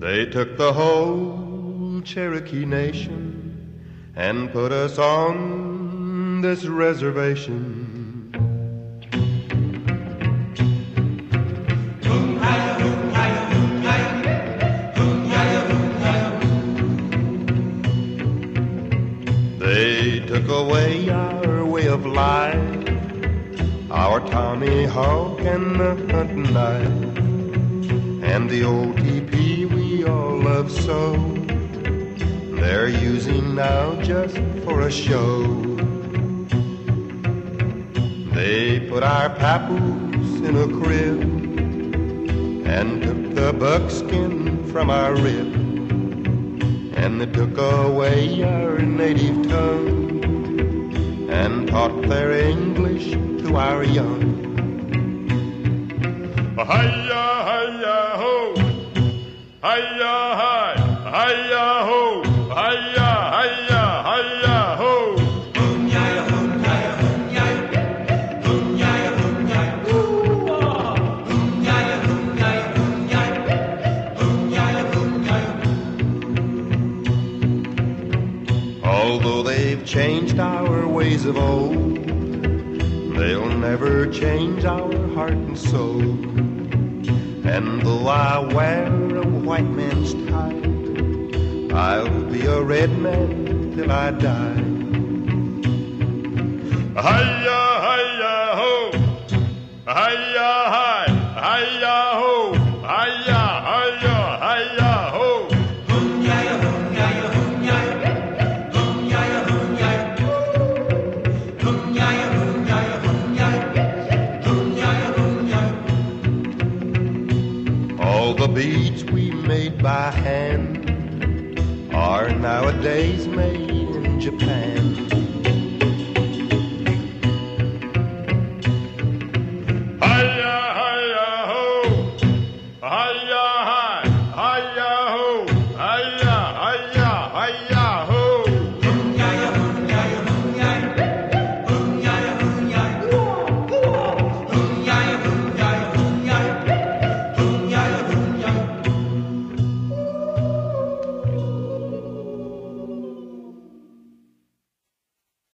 They took the whole Cherokee Nation and put us on this reservation. They took away our way of life, our Tommy Hawk and the hunting knife, and the old teepee we all love so, they're using now just for a show. They put our papoose in a crib and took the buckskin from our rib, and they took away our native tongue and taught their English to our young. Hi-ya, hi-ya, ho! Hi-ya, hi! Hi-ya, ho! Hi-ya, hi-ya, hi-ya, ho! Hoon-ya-ya, hoon-ya-ya, hoon-ya-ya, hoon-ya-ya, hoon-ya-ya, hoon-ya-ya, hoon-ya-ya, hoon-ya-ya, hoon-ya-ya, hoon-ya-ya. Although they've changed our ways of old, they'll never change our heart and soul. And though I wear a white man's tie, I'll be a red man till I die. Hi-ya, hi-ya, ho! Hi-ya, hi! Hi-ya, ho! Hi-ya, hi-ya, hi-ya, ho! Hoon-ya-ya, hoon-ya-ya, hoon-ya-ya, hoon-ya-ya, hoon-ya-ya, hoon-ya-ya, hoon-ya-ya. All the beads we made by hand are nowadays made in Japan.